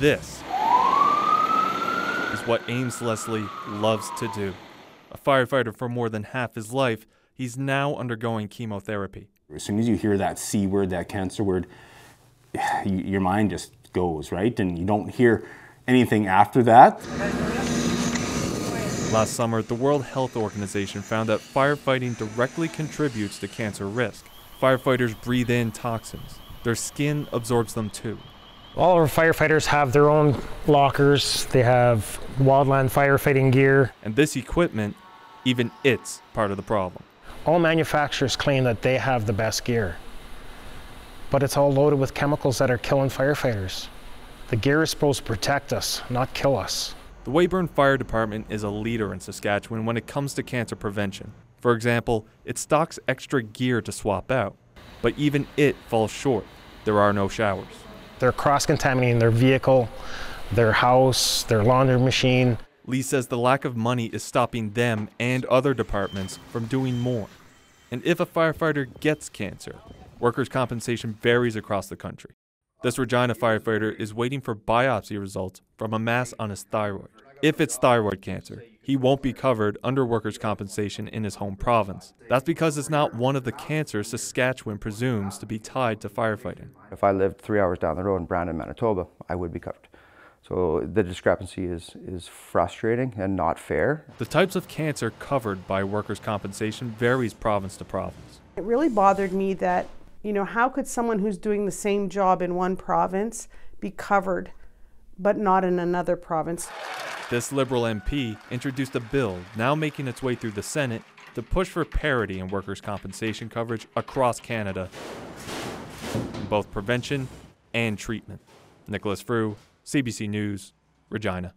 This is what Ames Leslie loves to do. A firefighter for more than half his life, he's now undergoing chemotherapy. As soon as you hear that C word, that cancer word, your mind just goes, right? And you don't hear anything after that. Last summer, the World Health Organization found that firefighting directly contributes to cancer risk. Firefighters breathe in toxins. Their skin absorbs them too. All our firefighters have their own lockers. They have wildland firefighting gear. And this equipment, even it's part of the problem. All manufacturers claim that they have the best gear, but it's all loaded with chemicals that are killing firefighters. The gear is supposed to protect us, not kill us. The Weyburn Fire Department is a leader in Saskatchewan when it comes to cancer prevention. For example, it stocks extra gear to swap out, but even it falls short. There are no showers. They're cross-contaminating their vehicle, their house, their laundry machine. Lee says the lack of money is stopping them and other departments from doing more. And if a firefighter gets cancer, workers' compensation varies across the country. This Regina firefighter is waiting for biopsy results from a mass on his thyroid. If it's thyroid cancer, he won't be covered under workers' compensation in his home province. That's because it's not one of the cancers Saskatchewan presumes to be tied to firefighting. If I lived 3 hours down the road in Brandon, Manitoba, I would be covered. So the discrepancy is frustrating and not fair. The types of cancer covered by workers' compensation varies province to province. It really bothered me that, you know, how could someone who's doing the same job in one province be covered but not in another province? This Liberal MP introduced a bill now making its way through the Senate to push for parity in workers' compensation coverage across Canada, in both prevention and treatment. Nicholas Frew, CBC News, Regina.